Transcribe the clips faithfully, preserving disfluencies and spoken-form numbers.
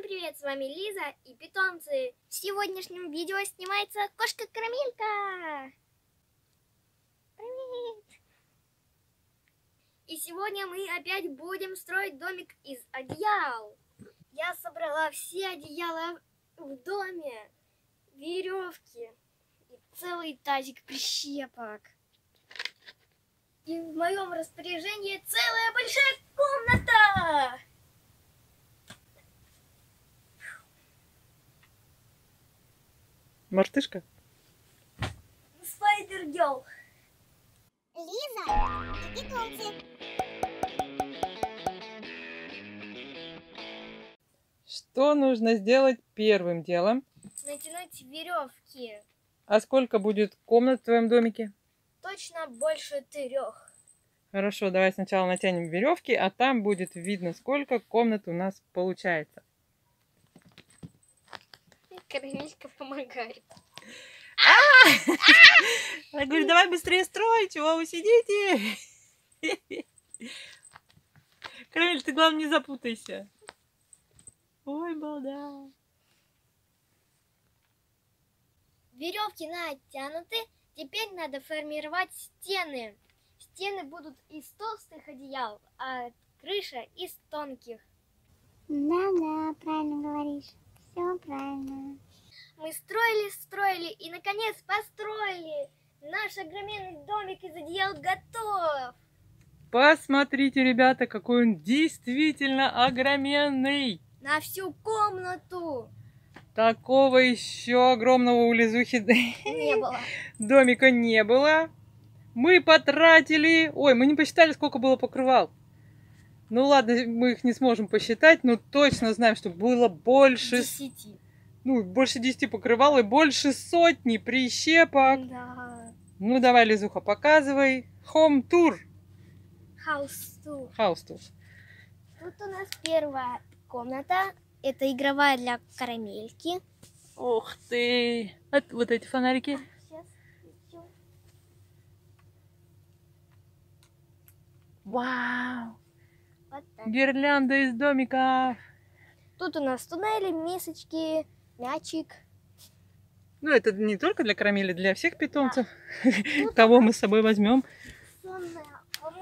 Всем привет, с вами Лиза и питомцы. В сегодняшнем видео снимается кошка-карамелька. Привет! И сегодня мы опять будем строить домик из одеял. Я собрала все одеяла в доме, веревки и целый тазик прищепок. И в моем распоряжении целая большая комната! Мартышка? Спайдер-гёрл. Лиза и питомцы. Что нужно сделать первым делом? Натянуть веревки. А сколько будет комнат в твоем домике? Точно больше трех. Хорошо, давай сначала натянем веревки, а там будет видно, сколько комнат у нас получается. Карамелька помогает. Я говорю, давай быстрее строй, чего вы сидите? Карамель, ты главное не запутайся. Ой, балда. Веревки натянуты. Теперь надо формировать стены. Стены будут из толстых одеял, а крыша из тонких. Да-да, правильно говоришь. Все правильно. Мы строили, строили и наконец построили. Наш огроменный домик из одеял готов. Посмотрите, ребята, какой он действительно огроменный. На всю комнату. Такого еще огромного у Лизухи не было. Домика не было. Мы потратили... Ой, мы не посчитали, сколько было покрывал. Ну ладно, мы их не сможем посчитать, но точно знаем, что было больше... Десяти. Ну, больше десяти покрывал и больше сотни прищепок. Да. Ну давай, Лизуха, показывай. Home tour. House tour. House tour. Тут у нас первая комната. Это игровая для карамельки. Ух ты! Вот, вот эти фонарики. А, сейчас. Вау! Вот гирлянда из домика. Тут у нас туннели, мисочки, мячик. Ну, это не только для карамели, для всех питомцев. Да. Кого мы с собой возьмем.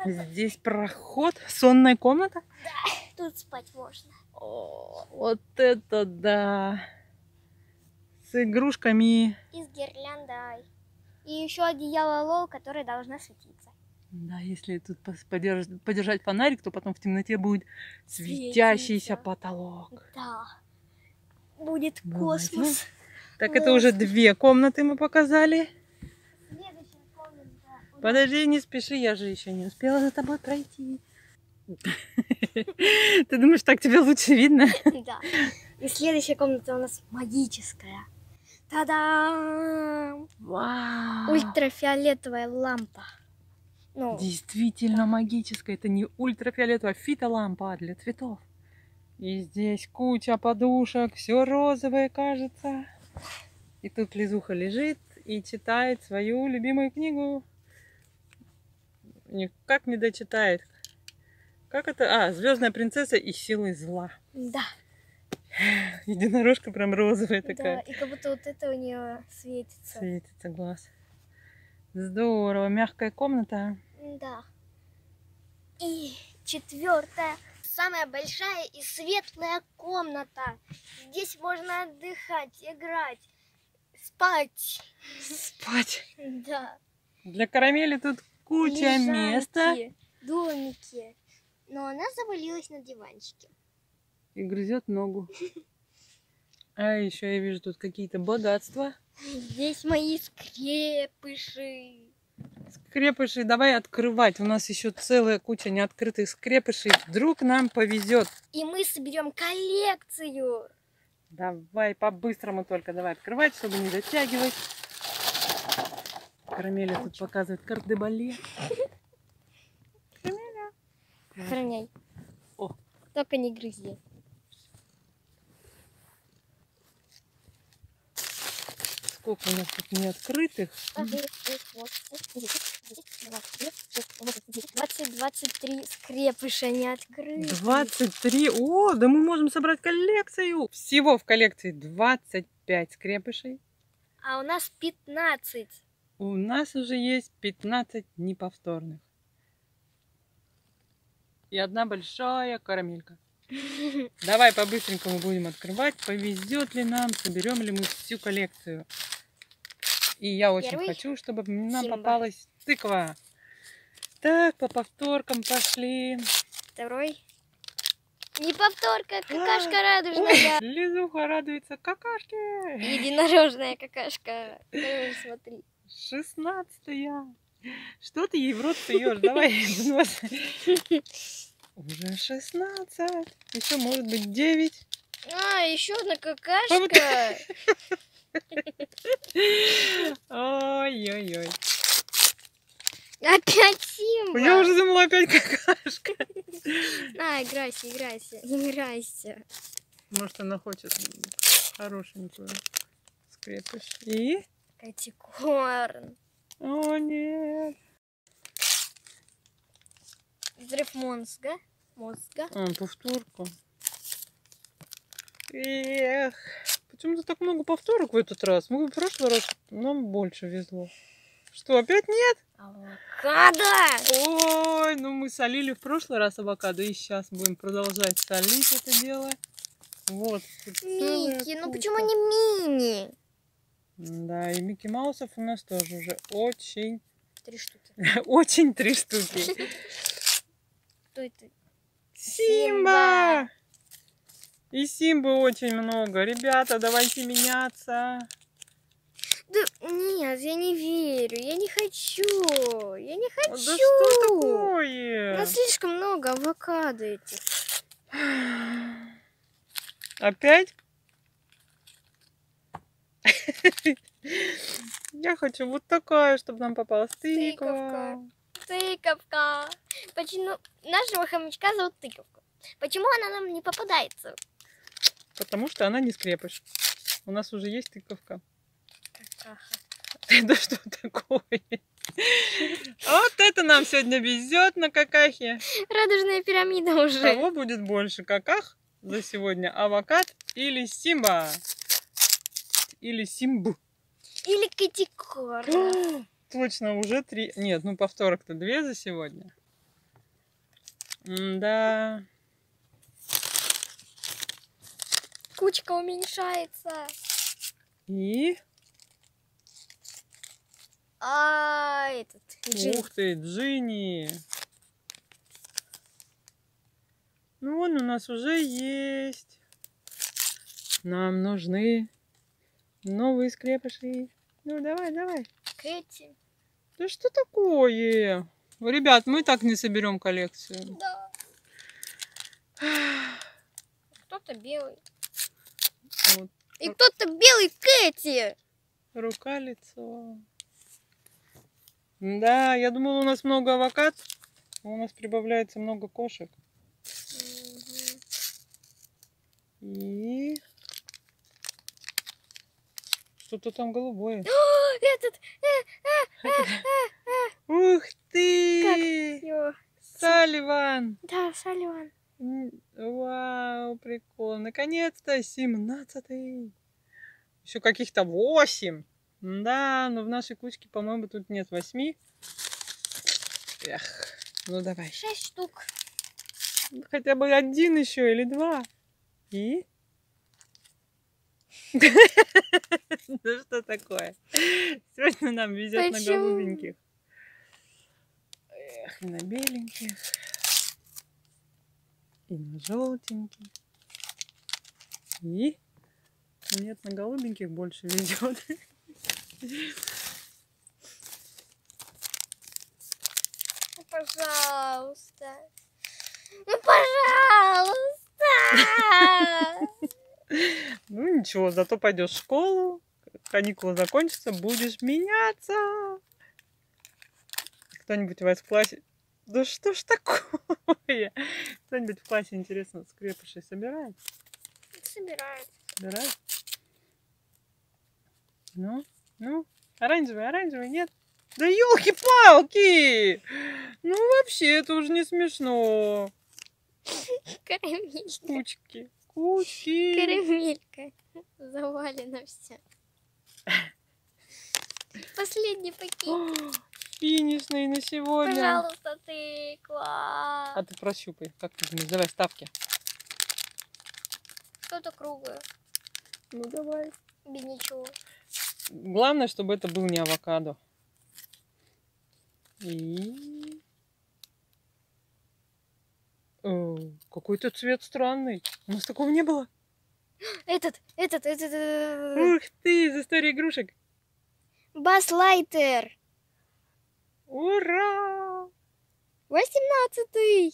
Здесь проход. Сонная комната? Да, тут спать можно. О, вот это да! С игрушками. И с гирляндой. И еще одеяло Лол, которое должно светиться. Да, если тут подерж... подержать фонарик, то потом в темноте будет светящийся Светится. потолок. Да, будет космос. Молодец. Так, Лол. Это уже две комнаты мы показали. Следующая комната. Подожди, не спеши, я же еще не успела за тобой пройти. Ты думаешь, так тебе лучше видно? Да. И следующая комната у нас магическая. Та-дам! Вау! Ультрафиолетовая лампа. Ну, действительно да. Магическая. Это не ультрафиолетовая, а фитолампа для цветов. И здесь куча подушек, все розовое, кажется. И тут Лизуха лежит и читает свою любимую книгу. Никак не дочитает. Как это? А, «Звездная принцесса и силы зла». Да. Единорожка прям розовая такая. Да, и как будто вот это у нее светится. Светится глаз. Здорово, мягкая комната. Да. И четвертая, самая большая и светлая комната. Здесь можно отдыхать, играть, спать. Спать. Да. Для карамели тут куча лежанки, места. Домики. Но она завалилась на диванчике. И грызет ногу. А еще я вижу тут какие-то богатства. Здесь мои скрепыши. Скрепыши, давай открывать. У нас еще целая куча неоткрытых скрепышей. Вдруг нам повезет. И мы соберем коллекцию. Давай, по-быстрому только давай открывать, чтобы не затягивать. Карамеля тут показывает кардебале. Охраняй. О. Только не грызи. сколько у нас тут неоткрытых. двадцать, двадцать три скрепыша неоткрытых. двадцать три. О, да мы можем собрать коллекцию. Всего в коллекции двадцать пять скрепышей. А у нас пятнадцать. У нас уже есть пятнадцать неповторных. И одна большая карамелька. Давай по-быстренькому будем открывать. Повезет ли нам, соберем ли мы всю коллекцию. И я очень Первый? хочу, чтобы нам Симба. попалась тыква. Так, по повторкам пошли. Второй. Не повторка, какашка радужная. Ой, Лизуха радуется какашке. Единорожная какашка. Смотри. Шестнадцатая. Что ты ей в рот суешь? Давай. Уже шестнадцать. Еще может быть девять. А, еще одна какашка. Ой-ой-ой. Опять Симба. Я уже думала, опять какашка. На, играйся, играйся, играйся. Может, она хочет хорошенькую скрепышь. И? Катикорн. О, нет. Взрыв мозга. Мозга. А, повторку. Эх. Почему-то так много повторок в этот раз. Мы в прошлый раз нам больше везло. Что, опять нет? Авокадо! Ой, ну мы солили в прошлый раз авокадо. И сейчас будем продолжать солить это дело. Вот. Микки, ну почему не мини? Да, и Микки Маусов у нас тоже уже очень... Три штуки. Очень три штуки. Кто это? Симба! Симба! И Симбы очень много. Ребята, давайте меняться. Да, нет, я не верю. Я не хочу. Я не хочу. Да что такое? У нас слишком много авокадо этих. Опять? Я хочу вот такая, чтобы нам попалась тыковка. Тыковка. Почему нашего хомячка зовут тыковку? Почему она нам не попадается? Потому что она не скрепыш. У нас уже есть тыковка. Какаха. Да что такое? Вот это нам сегодня везет на какахе. Радужная пирамида уже. Кого будет больше, каках за сегодня? Авокад или Симба? Или Симбу. Или Катикорн. Точно, уже три. Нет, ну повторок-то две за сегодня. Да. Кучка уменьшается. И? А, этот. Джинни. Ух ты, Джинни. Ну вон у нас уже есть. Нам нужны новые скрепыши. Ну давай, давай. Кэти. Да что такое? Ребят, мы так не соберем коллекцию. Да. Кто-то белый. Вот. И кто-то белый Кэти. Рука, лицо. Да, я думала, у нас много авокад. У нас прибавляется много кошек. Угу. И... Что-то там голубое. О, этот! Э, э, э, э, э. Ух ты! Салливан! Да, Салливан. Вау, прикол. Наконец-то семнадцатый. Еще каких-то восемь. Да, но в нашей кучке, по-моему, тут нет восьми. Эх, ну давай. Шесть штук. Хотя бы один еще или два. И... Ну что такое? Сегодня нам везет на голубеньких. Эх, на беленьких. И на желтеньких. И нет, на голубеньких больше везет. Ну пожалуйста. Ну пожалуйста. Ну ничего, зато пойдешь в школу, каникулы закончатся, будешь меняться. Кто-нибудь у вас в классе... Да что ж такое? Кто-нибудь в классе, интересно, скрепыши собирает? Собирает. Собирает? Ну? Ну, оранжевый, оранжевый, нет? Да елки-палки! Ну, вообще, это уже не смешно. Карамелька. Кучки. Кучки. Карамелька. Завалено все. Последний пакетик. Финишный на сегодня. Пожалуйста, тыква. А ты прощупай. Как ты думаешь? Давай ставки. Что-то круглое. Ну, давай. Без ничего. Главное, чтобы это был не авокадо. И... какой-то цвет странный. У нас такого не было. Этот, этот, этот. Ух ты, из истории игрушек. Баслайтер. Ура! восемнадцатый.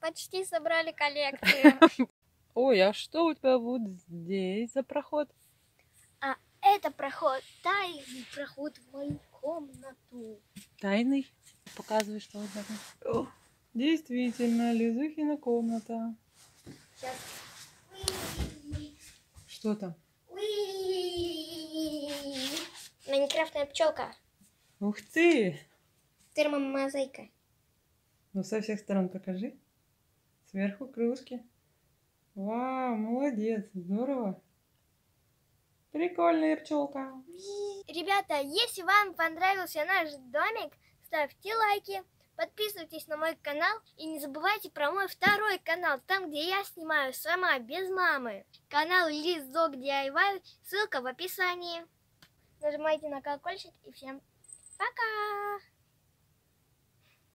Почти собрали коллекцию. Ой, а что у тебя вот здесь за проход? А это проход, тайный проход в мою комнату. Тайный? Показывай, что вот это. Действительно, Лизухина комната. Сейчас. Что там? Майнкрафтная пчелка. Ух ты! Термомозаика. Ну, со всех сторон покажи. Сверху кружки. Вау, молодец, здорово. Прикольная пчелка. Ребята, если вам понравился наш домик, ставьте лайки. Подписывайтесь на мой канал и не забывайте про мой второй канал, там где я снимаю сама, без мамы. Канал Лизок ди ай вай, ссылка в описании. Нажимайте на колокольчик и всем пока!